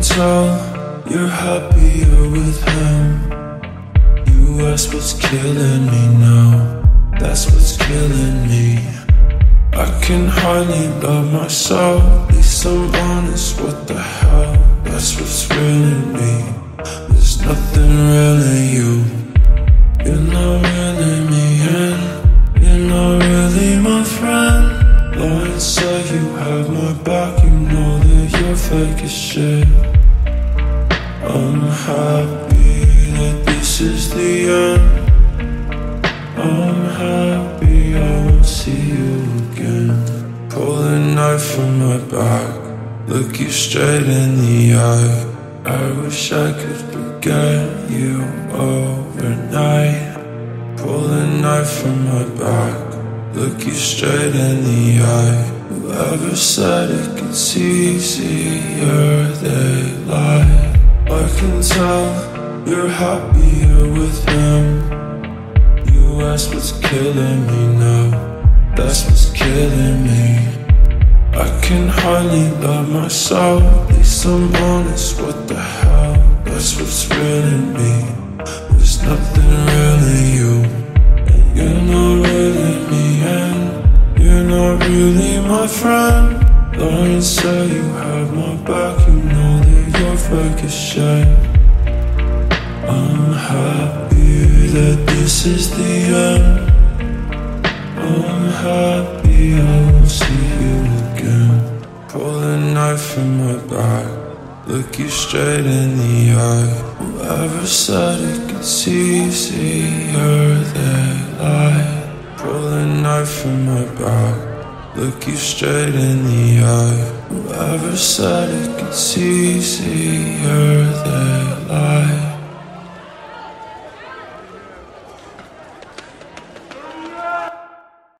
can tell you're happier with him. You ask what's killing me now, that's what's killing me. I can hardly love myself, at least I'm honest, what the hell, that's what's really me. There's nothing really you, you're not really me and you're not really my friend. Lies say you have my back, you know that you're fake as shit. I'm happy that this is the end, I'm happy I won't see you again. Pull the knife from my back, look you straight in the eye. I wish I could forget you overnight. Pull the knife from my back, look you straight in the eye. Whoever said it gets easier, they lie. I can tell you're happier with him. You ask what's killing me now, that's what's killing me. I can hardly love myself, at least I'm honest, what the hell, that's what's really me. There's nothing really you, and you're not really me and you're not really my friend. Lying say you have my back, you know that you're fake as shit. I'm happy that this is the end, I'm happy I won't see you again. Pull the knife from my back, look you straight in the eye. Whoever said it gets easier, they lie. Pull the knife from my back, look you straight in the eye. Whoever said it gets easier,